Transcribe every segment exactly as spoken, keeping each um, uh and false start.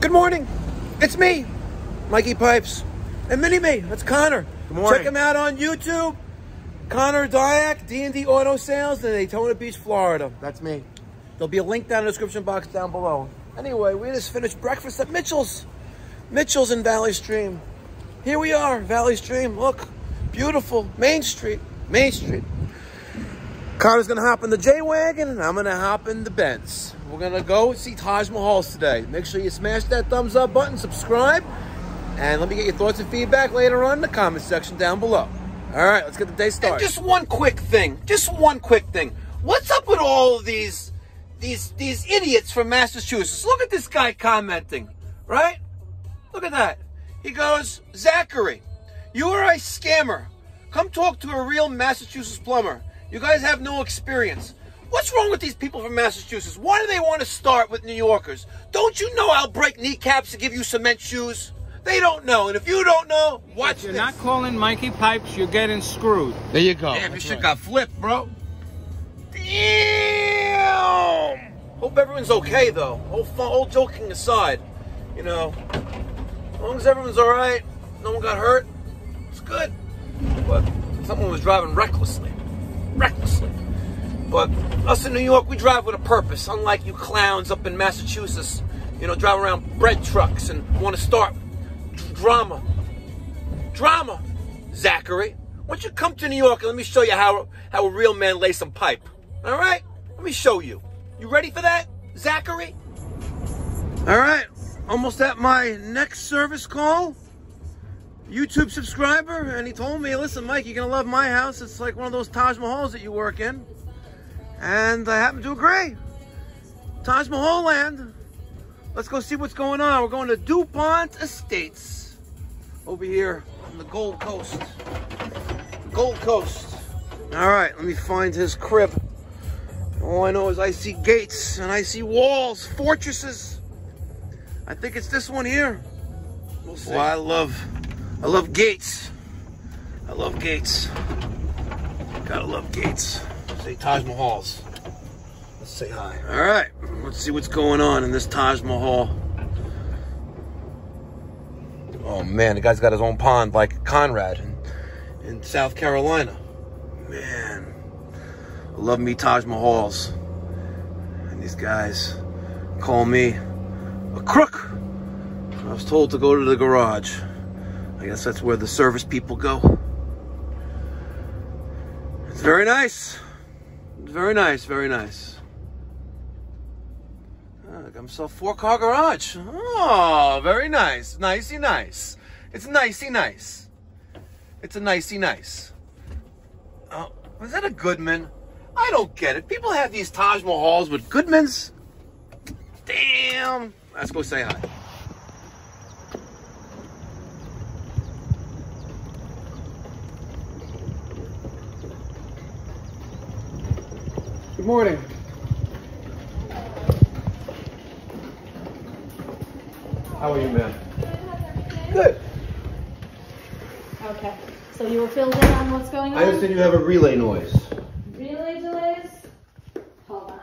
Good morning. It's me, Mikey Pipes. And mini-me, that's Connor. Good morning. Check him out on YouTube. Connor Dyack, D and D Auto Sales in Daytona Beach, Florida. That's me. There'll be a link down in the description box down below. Anyway, we just finished breakfast at Mitchell's. Mitchell's in Valley Stream. Here we are, Valley Stream. Look, beautiful. Main Street. Main Street. Connor's going to hop in the J-Wagon, and I'm going to hop in the Benz. We're going to go see Taj Mahal's today. Make sure you smash that thumbs up button, subscribe, and let me get your thoughts and feedback later on in the comment section down below. All right, let's get the day started. And just one quick thing. Just one quick thing. What's up with all of these, these, these idiots from Massachusetts? Look at this guy commenting, right? Look at that. He goes, Zachary, you are a scammer. Come talk to a real Massachusetts plumber. You guys have no experience. What's wrong with these people from Massachusetts? Why do they want to start with New Yorkers? Don't you know I'll break kneecaps to give you cement shoes? They don't know, and if you don't know, watch this. If you're not calling Mikey Pipes, you're getting screwed. There you go. Damn, this shit got flipped, bro. Damn! Hope everyone's okay, though. All, all joking aside, you know, as long as everyone's all right, no one got hurt, it's good. But someone was driving recklessly. Recklessly. But us in New York, we drive with a purpose, unlike you clowns up in Massachusetts, you know, drive around bread trucks and want to start drama. Drama, Zachary. Why don't you come to New York and let me show you how, how a real man lays some pipe. All right? Let me show you. You ready for that, Zachary? All right. Almost at my next service call. YouTube subscriber, and he told me, listen, Mike, you're going to love my house. It's like one of those Taj Mahals that you work in. And I happen to agree. Taj Mahal land. Let's go see what's going on. We're going to DuPont Estates over here on the Gold Coast. The Gold Coast. All right, let me find his crib. All I know is I see gates, and I see walls, fortresses. I think it's this one here. We'll see. Oh, I love... I love gates. I love gates. Gotta love gates. Say Taj Mahal's. Let's say hi. All right. Let's see what's going on in this Taj Mahal. Oh, man. The guy's got his own pond like Conrad in, in South Carolina. Man. I love me Taj Mahal's. And these guys call me a crook. I was told to go to the garage. I guess that's where the service people go. It's very nice. It's very nice, very nice. Oh, I got myself a four-car garage. Oh, very nice. Nicey nice. It's nicey nice. It's a nicey nice. Oh, is that a Goodman? I don't get it. People have these Taj Mahals with Goodmans. Damn. Let's go say hi. Good morning. How are you, ma'am? Good. Okay. So you were filled in on what's going on? I understand you have a relay noise. Relay delays? Hold on.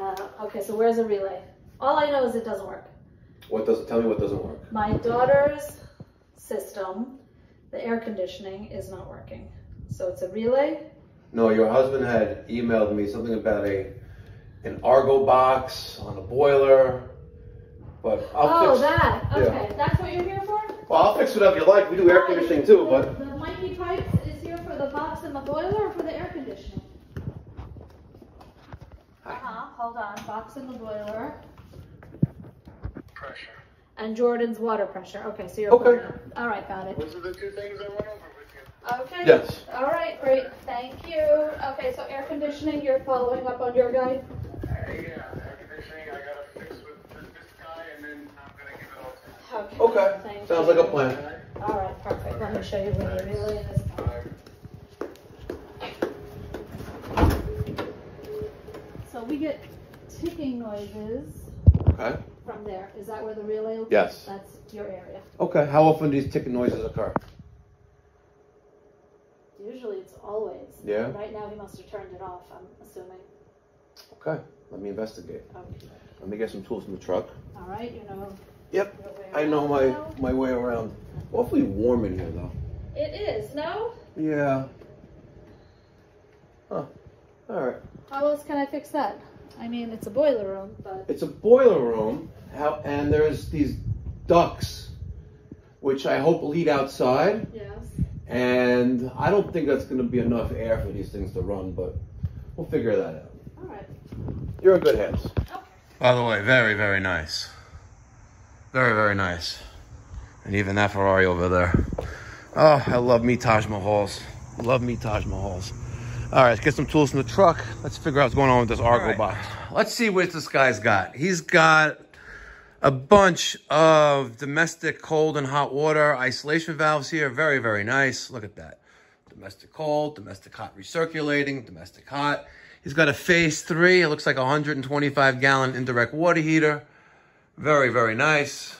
Uh, okay, so where's the relay? All I know is it doesn't work. What doesn't? Tell me what doesn't work. My daughter's system, the air conditioning, is not working. So it's a relay. No, your husband had emailed me something about a an Argo box on a boiler, but I'll oh, fix... Oh, that. Okay. Yeah. That's what you're here for? Well, I'll fix whatever you like. We do air Hi. conditioning too, the, but... The Mikey Pipes is here for the box and the boiler or for the air conditioning? Uh-huh. Hold on. Box and the boiler. Pressure. And Jordan's water pressure. Okay, so you're... Okay. Boiling. All right, got it. Those are the two things I went over. Okay. Yes. All right, great. Thank you. Okay, so air conditioning, you're following up on your guide? Uh, yeah, air conditioning, I got to fix with this guy, and then I'm going to give it all to you. Okay. Thank Sounds you. like a plan. All right, perfect. Let me show you where the relay is. So we get ticking noises okay. from there. Is that where the relay is? Yes. That's your area. Okay. How often do these ticking noises occur? Usually it's always. Yeah. Right now he must have turned it off, I'm assuming. Okay, let me investigate. Okay. Let me get some tools from the truck. All right, you know. Yep, I know my now. my way around. Awfully warm in here, though. It is, no? Yeah. Huh. All right. How else can I fix that? I mean, it's a boiler room, but it's a boiler room. How? And there's these ducts, which I hope lead outside. Yes. And I don't think that's going to be enough air for these things to run, but we'll figure that out. All right. You're in good hands. Okay. By the way, very, very nice. Very, very nice. And even that Ferrari over there. Oh, I love me Taj Mahals. Love me Taj Mahals. All right, let's get some tools from the truck. Let's figure out what's going on with this Argo right. box. Let's see what this guy's got. He's got a bunch of domestic cold and hot water isolation valves here. Very, very nice. Look at that. Domestic cold, domestic hot recirculating, domestic hot. He's got a phase three. It looks like a one hundred twenty-five gallon indirect water heater. Very, very nice.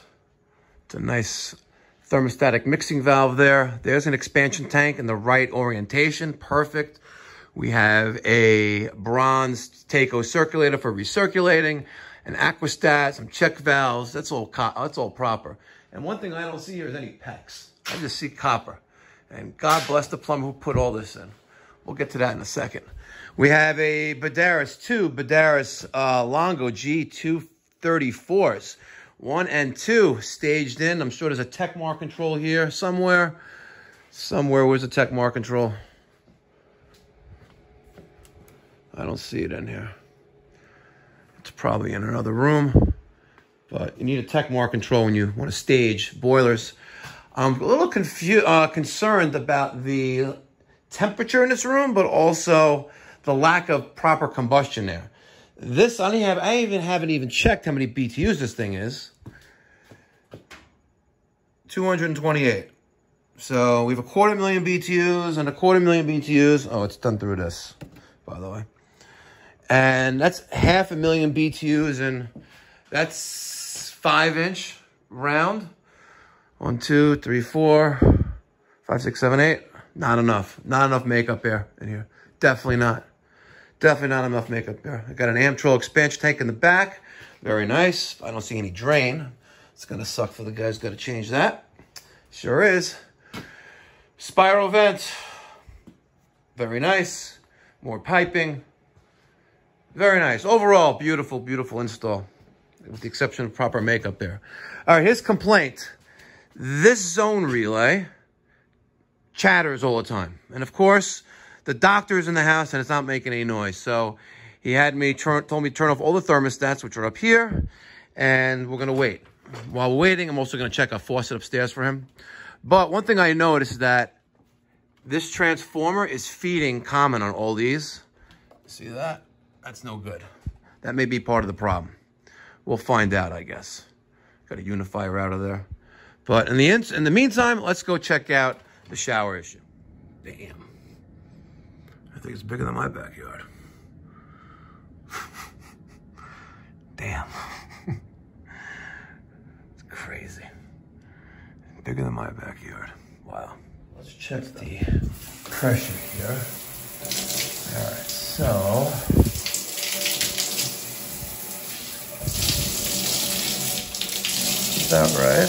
It's a nice thermostatic mixing valve there. There's an expansion tank in the right orientation. Perfect. We have a bronze Teco circulator for recirculating, an aquastat, some check valves. That's all that's all proper. And one thing I don't see here is any PEX. I just see copper. And God bless the plumber who put all this in. We'll get to that in a second. We have a Buderus two, Buderus uh, Longo G two thirty-fours. One and two staged in. I'm sure there's a Tecmar control here somewhere. Somewhere, where's the Tecmar control? I don't see it in here. It's probably in another room, but you need a Tecmar control when you want to stage boilers. I'm a little confused, uh, concerned about the temperature in this room, but also the lack of proper combustion there. This, I, have, I even haven't even checked how many B T Us this thing is. two hundred twenty-eight. So we have a quarter million B T Us and a quarter million B T Us. Oh, it's done through this, by the way. And that's half a million B T Us, and that's five inch round. One, two, three, four, five, six, seven, eight. Not enough. Not enough makeup air in here. Definitely not. Definitely not enough makeup air. I got an Amtrol expansion tank in the back. Very nice. I don't see any drain. It's going to suck for the guys. Got to change that. Sure is. Spiral vent. Very nice. More piping. Very nice. Overall, beautiful, beautiful install, with the exception of proper makeup there. All right, his complaint. This zone relay chatters all the time. And, of course, the doctor's in the house, and it's not making any noise. So he had me turn, told me to turn off all the thermostats, which are up here, and we're going to wait. While we're waiting, I'm also going to check a faucet upstairs for him. But one thing I noticed is that this transformer is feeding common on all these. See that? That's no good. That may be part of the problem. We'll find out, I guess. Got a unifier out of there. But in the in, in the meantime, let's go check out the shower issue. Damn. I think it's bigger than my backyard. Damn. It's crazy. It's bigger than my backyard. Wow. Let's check the pressure here. All right, so... That right.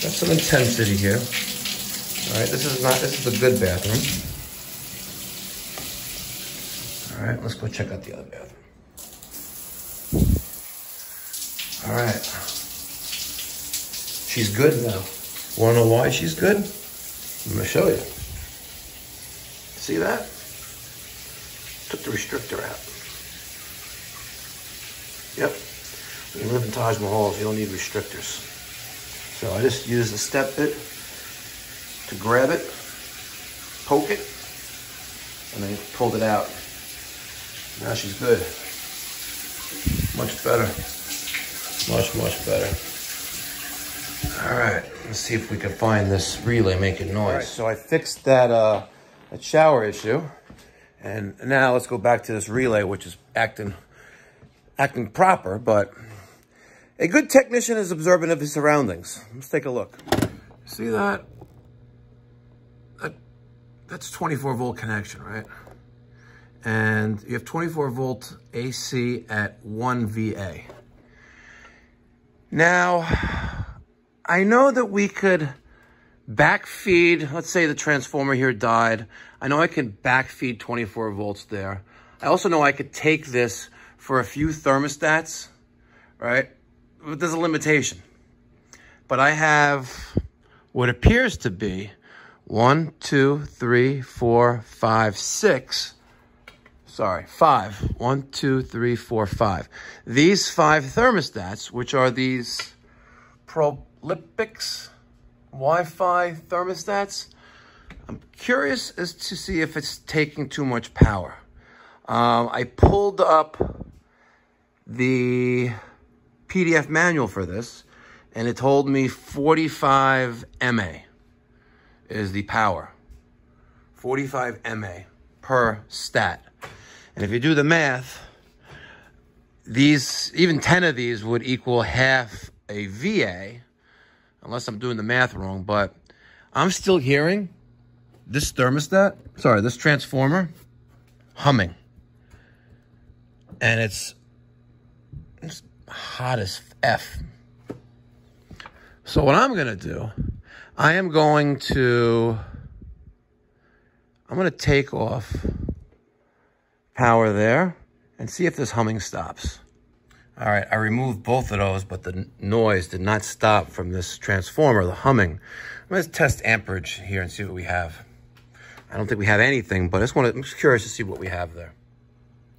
Got some intensity here. All right, this is not, this is a good bathroom. All right, let's go check out the other bathroom. All right. She's good now. Want to know why she's good? I'm going to show you. See that? Took the restrictor out. Yep. When you live in Taj Mahal, you don't need restrictors. So I just use the step bit to grab it, poke it, and I pulled it out. Now she's good. Much better. Much, much better. All right, let's see if we can find this relay making noise. All right, so I fixed that, uh, that shower issue. And now let's go back to this relay, which is acting, acting proper, but... A good technician is observant of his surroundings. Let's take a look. See that? that that's twenty-four volt connection, right? and you have twenty-four volt A C at one V A. Now, I know that we could backfeed, let's say the transformer here died. I know I can backfeed twenty-four volts there. I also know I could take this for a few thermostats, right? But there's a limitation. But I have what appears to be one, two, three, four, five, six. Sorry, five. One, two, three, four, five. These five thermostats, which are these Prolypix Wi-Fi thermostats, I'm curious as to see if it's taking too much power. Um, I pulled up the P D F manual for this, and it told me forty-five M A is the power. forty-five M A per stat. And if you do the math, these, even ten of these would equal half a V A, unless I'm doing the math wrong, but I'm still hearing this thermostat, sorry, this transformer humming. And it's, it's hot as F. So what I'm going to do, I am going to, I'm going to take off power there and see if this humming stops. All right, I removed both of those, but the noise did not stop from this transformer, the humming. I'm going to test amperage here and see what we have. I don't think we have anything, but I just want to, I'm just curious to see what we have there.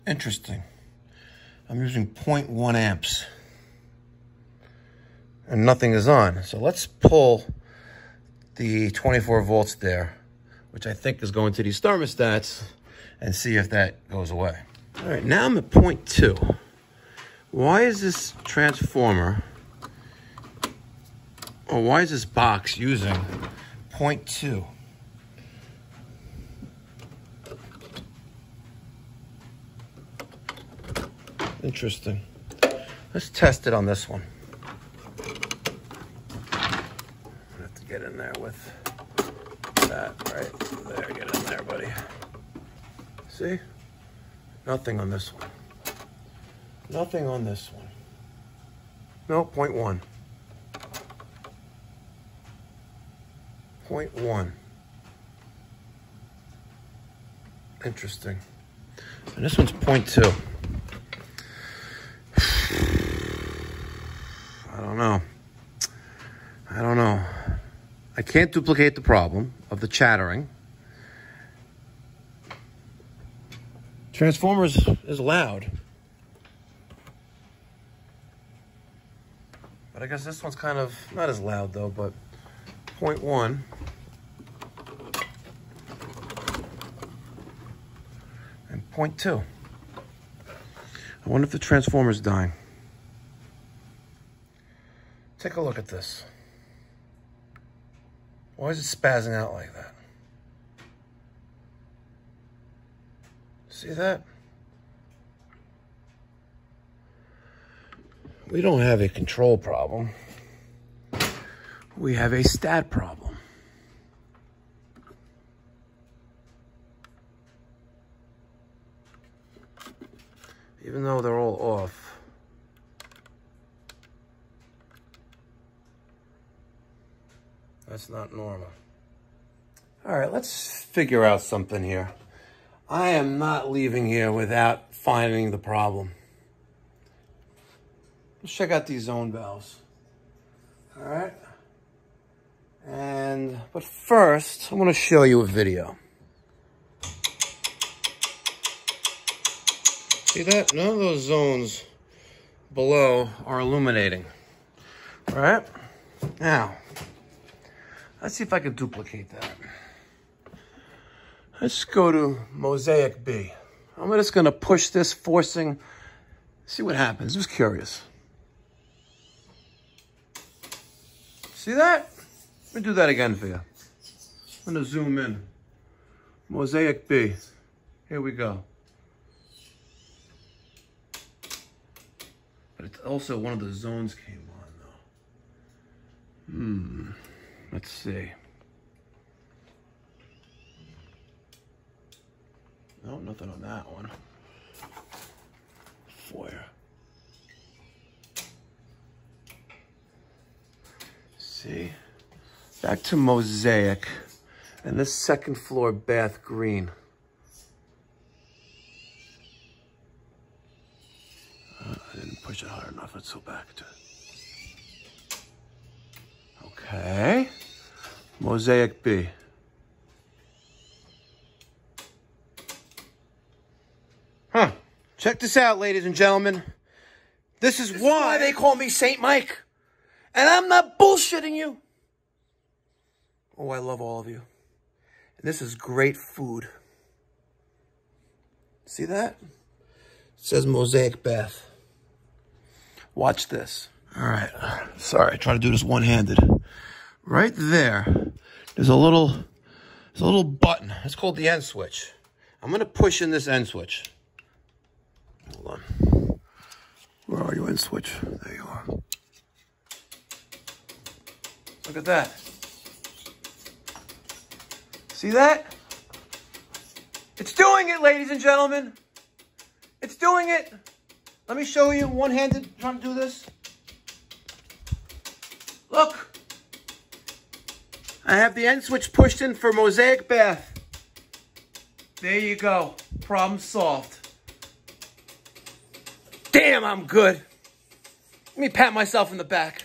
Interesting. I'm using zero point one amps and nothing is on. So let's pull the twenty-four volts there, which I think is going to these thermostats, and see if that goes away. All right, now I'm at point two. Why is this transformer, or why is this box using point two? Interesting. Let's test it on this one. I have to get in there with that right there. Get in there, buddy. See? Nothing on this one. Nothing on this one. No, point one. Point one. Interesting. And this one's point two. I don't know. I don't know. I can't duplicate the problem of the chattering. Transformers is loud. But I guess this one's kind of not as loud though, but point one. And point two. I wonder if the transformer's dying. Take a look at this. Why is it spazzing out like that? See that? We don't have a control problem. We have a stat problem. Even though they're all off, that's not normal. All right, let's figure out something here. I am not leaving here without finding the problem. Let's check out these zone valves. All right. And, but first, I want to show you a video. See that? None of those zones below are illuminating. All right. Now, let's see if I can duplicate that. Let's go to Mosaic B. I'm just gonna push this, forcing, see what happens. Just curious. See that? Let me do that again for you. I'm gonna zoom in. Mosaic B. Here we go. But it's also one of the zones came on though. Hmm. Let's see. No, nothing on that one. Foyer. Let's see. Back to Mosaic. And this second floor bath green. Uh, I didn't push it hard enough. Let's go back to it. Okay. Mosaic B. Huh. Check this out, ladies and gentlemen. This is, this why, is why they call me Saint Mike. And I'm not bullshitting you. Oh, I love all of you. And this is great food. See that? It says Mosaic Bath. Watch this. All right. Sorry, I try to do this one-handed. Right there, there's a little, there's a little button. It's called the end switch. I'm gonna push in this end switch. Hold on. Where are you, end switch? There you are. Look at that. See that? It's doing it, ladies and gentlemen. It's doing it. Let me show you one-handed trying to do this. Look. I have the end switch pushed in for Mosaic Bath. There you go. Problem solved. Damn, I'm good. Let me pat myself in the back.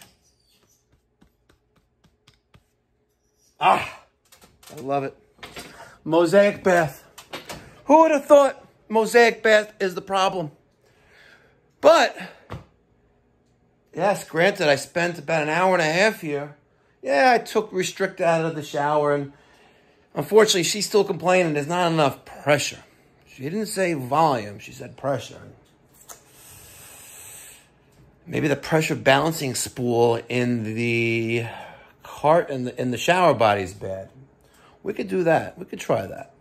Ah, I love it. Mosaic Bath. Who would have thought Mosaic Bath is the problem? But, yes, granted, I spent about an hour and a half here. Yeah, I took Restrict out of the shower, and unfortunately, she's still complaining there's not enough pressure. She didn't say volume. She said pressure. Maybe the pressure balancing spool in the cart and in, in the shower body is bad. We could do that. We could try that.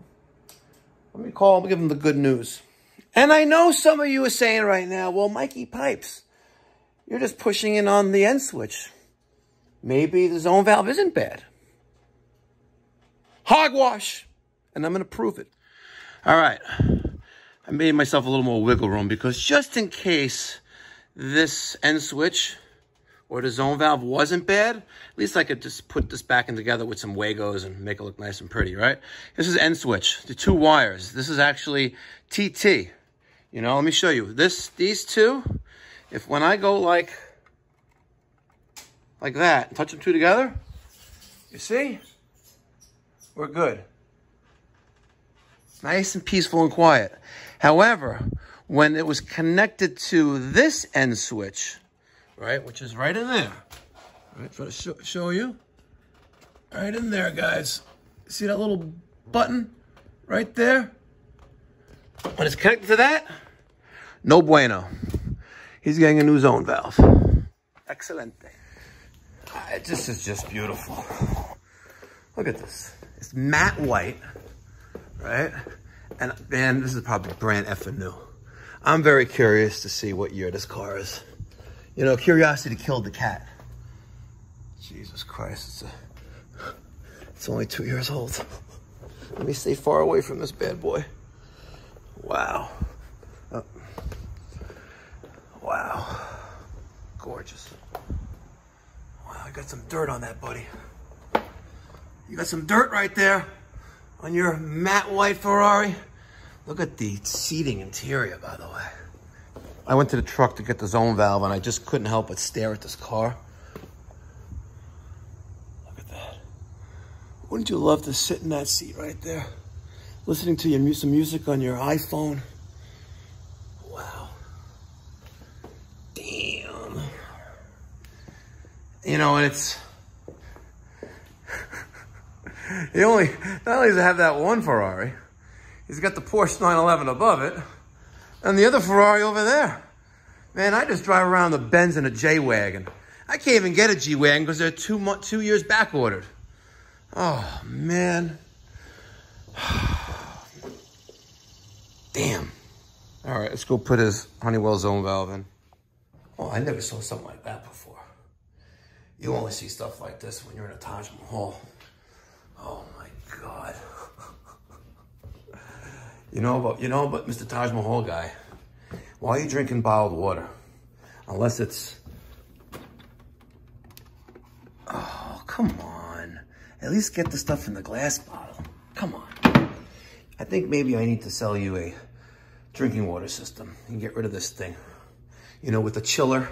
Let me call them, give them the good news. And I know some of you are saying right now, well, Mikey Pipes, you're just pushing in on the end switch. Maybe the zone valve isn't bad. Hogwash. And I'm going to prove it. All right. I made myself a little more wiggle room because just in case this end switch or the zone valve wasn't bad, at least I could just put this back in together with some Wagos and make it look nice and pretty, right? This is end switch. The two wires. This is actually T T. You know, let me show you. This, these two, if when I go like... like that, touch them two together, you see? We're good. Nice and peaceful and quiet. However, when it was connected to this end switch, right, which is right in there, right, try to sh show you, right in there, guys. See that little button right there? When it's connected to that, no bueno. He's getting a new zone valve. Excelente. It just is just beautiful. Look at this. It's matte white, right? And man, this is probably brand effing new. I'm very curious to see what year this car is. You know, curiosity killed the cat. Jesus Christ, it's a, it's only two years old. Let me stay far away from this bad boy. Wow. Oh. Wow. Gorgeous. I got some dirt on that, buddy. You got some dirt right there on your matte white Ferrari. Look at the seating interior, by the way. I went to the truck to get the zone valve, and I just couldn't help but stare at this car. Look at that. Wouldn't you love to sit in that seat right there, listening to your, some music on your iPhone? Wow. Damn. You know, and it's, he only, not only does it have that one Ferrari, he's got the Porsche nine eleven above it, and the other Ferrari over there. Man, I just drive around the Benz and a J-Wagon. I can't even get a G-Wagon because they're two, month, two years back ordered. Oh, man. Damn. All right, let's go put his Honeywell zone valve in. Oh, I never saw something like that before. You only see stuff like this when you're in a Taj Mahal. Oh my God. You know, but you know, but Mister Taj Mahal guy, why are you drinking bottled water? Unless it's... Oh, come on. At least get the stuff in the glass bottle. Come on. I think maybe I need to sell you a drinking water system and get rid of this thing. You know, with the chiller,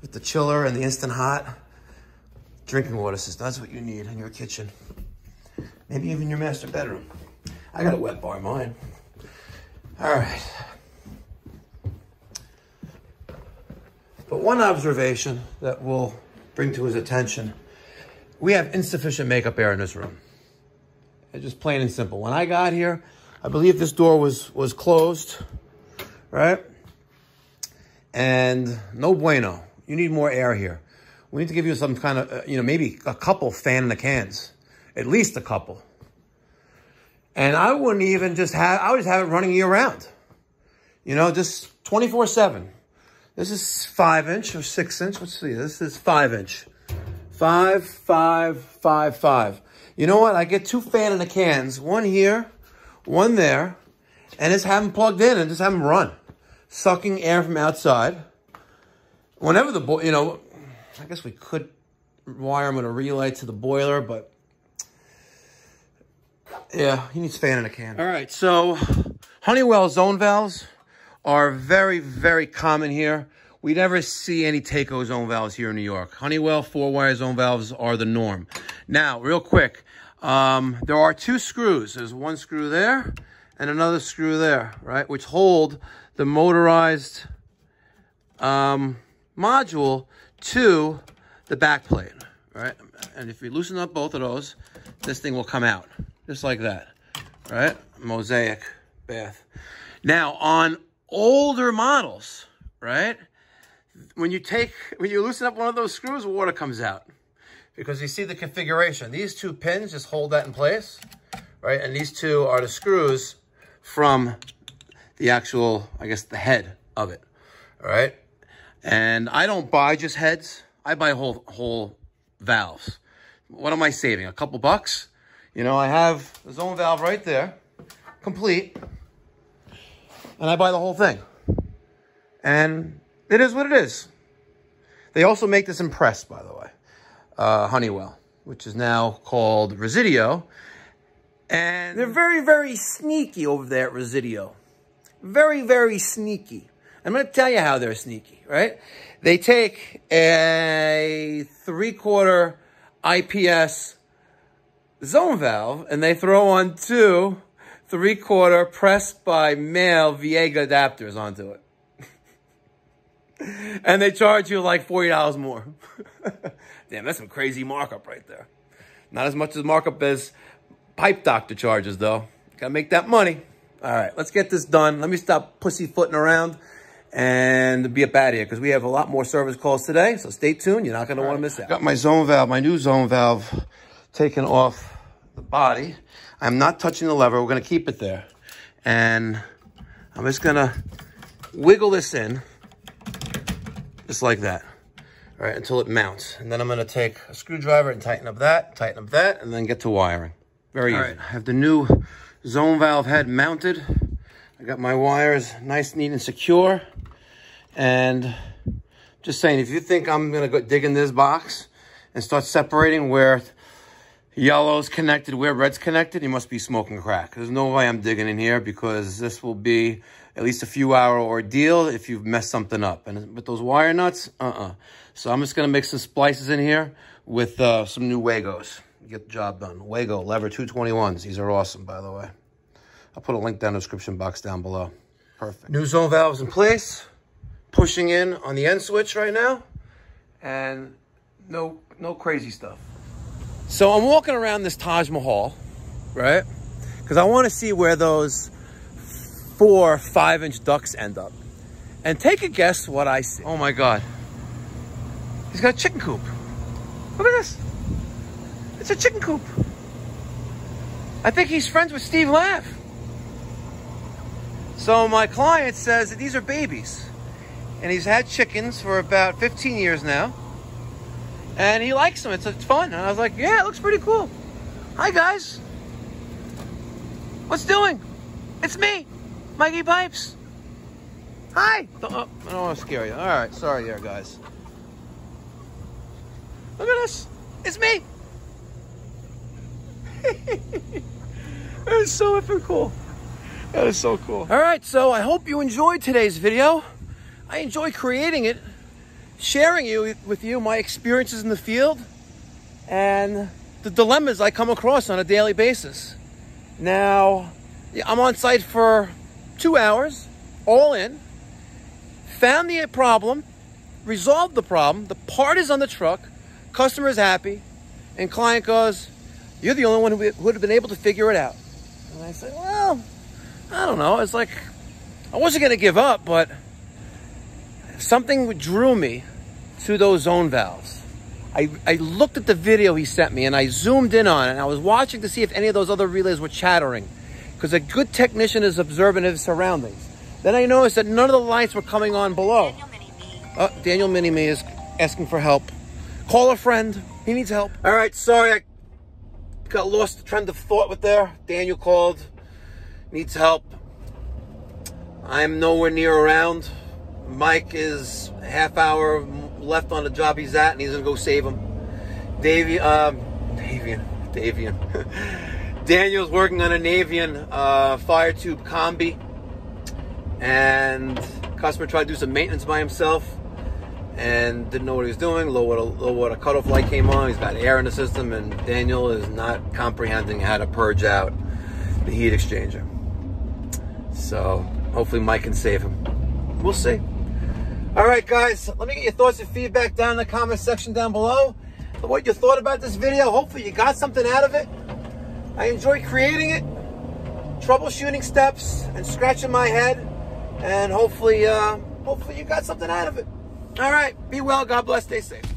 with the chiller and the instant hot drinking water system. That's what you need in your kitchen. Maybe even your master bedroom. I got a wet bar in mine. All right. But one observation that we'll bring to his attention, we have insufficient makeup air in this room. It's just plain and simple. When I got here, I believe this door was, was closed, right? And no bueno. You need more air here. We need to give you some kind of, uh, you know, maybe a couple fan in the cans. At least a couple. And I wouldn't even just have, I would just have it running year round. You know, just twenty-four seven. This is five inch or six inch. Let's see, this is five inch. Five, five, five, five. You know what? I get two fan in the cans, one here, one there, and just have them plugged in and just have them run. Sucking air from outside. Whenever the, bo you know, I guess we could wire them with a relay to the boiler, but yeah, he needs fan in a can. All right, so Honeywell zone valves are very, very common here. We never see any Takeo zone valves here in New York. Honeywell four-wire zone valves are the norm. Now, real quick, um, there are two screws. There's one screw there and another screw there, right, which hold the motorized um, module to the back plate, right? And if you loosen up both of those, this thing will come out. Just like that, right? Mosaic bath. Now, on older models, right? When you take, when you loosen up one of those screws, water comes out. Because you see the configuration. These two pins just hold that in place, right? And these two are the screws from the actual, I guess, the head of it, all right? And I don't buy just heads. I buy whole, whole valves. What am I saving? A couple bucks? You know, I have the zone valve right there, complete, and I buy the whole thing. And it is what it is. They also make this in press, by the way, uh, Honeywell, which is now called Resideo. And they're very, very sneaky over there at Resideo. Very, very sneaky. I'm going to tell you how they're sneaky, right? They take a three-quarter I P S zone valve and they throw on two three-quarter pressed by mail Viega adapters onto it. And they charge you like forty dollars more. Damn, that's some crazy markup right there. Not as much as markup as Pipe Doctor charges, though. Gotta make that money. All right, let's get this done. Let me stop pussyfooting around and be up out of here because we have a lot more service calls today, so stay tuned. You're not going to want to miss out. I got my zone valve, my new zone valve, taken off the body. I'm not touching the lever. We're going to keep it there. And I'm just going to wiggle this in, just like that, all right, until it mounts. And then I'm going to take a screwdriver and tighten up that, tighten up that, and then get to wiring. Very all easy. Right. I have the new zone valve head mounted. I got my wires nice, neat, and secure. And just saying, if you think I'm going to go dig in this box and start separating where yellow's connected, where red's connected, you must be smoking crack. There's no way I'm digging in here because this will be at least a few hour ordeal if you've messed something up. And with those wire nuts, uh-uh. So I'm just going to make some splices in here with uh, some new Wagos. Get the job done. Wago, lever two twenty-ones. These are awesome, by the way. I'll put a link down in the description box down below. Perfect. New zone valves in place. Pushing in on the end switch right now. And no, no crazy stuff. So I'm walking around this Taj Mahal, right? Because I want to see where those four, five-inch ducks end up. And take a guess what I see. Oh, my God. He's got a chicken coop. Look at this. It's a chicken coop. I think he's friends with Steve Laff. So my client says that these are babies. And he's had chickens for about fifteen years now. And he likes them. It's, it's fun. And I was like, yeah, it looks pretty cool. Hi, guys. What's doing? It's me, Mikey Pipes. Hi. Oh, I don't want to scare you. All right, sorry there, guys. Look at this. It's me. That is so effing cool. That is so cool. All right, so I hope you enjoyed today's video. I enjoy creating it, sharing you with you my experiences in the field and the dilemmas I come across on a daily basis. Now, I'm on site for two hours, all in, found the problem, resolved the problem, the part is on the truck, customer is happy, and client goes, "You're the only one who would have been able to figure it out." And I said, well, I don't know. It's like, I wasn't going to give up, but something drew me to those zone valves. I, I looked at the video he sent me and I zoomed in on it, and I was watching to see if any of those other relays were chattering, because a good technician is observant of his surroundings. Then I noticed that none of the lights were coming on below. Daniel Mini-Me. Oh, Daniel Mini-Me is asking for help. Call a friend. He needs help. All right, sorry I got lost the trend of thought with there. Daniel called, needs help. I'm nowhere near around. Mike is a half hour left on the job he's at, and he's gonna go save him. Davy, um, Davian, Davian. Daniel's working on a Navian uh, fire tube combi, and customer tried to do some maintenance by himself and didn't know what he was doing. Low water, low water cutoff light came on. He's got air in the system, and Daniel is not comprehending how to purge out the heat exchanger. So hopefully Mike can save him. We'll see. All right, guys, let me get your thoughts and feedback down in the comment section down below. What you thought about this video. Hopefully you got something out of it. I enjoy creating it, troubleshooting steps, and scratching my head. And hopefully, uh, hopefully you got something out of it. All right, be well, God bless, stay safe.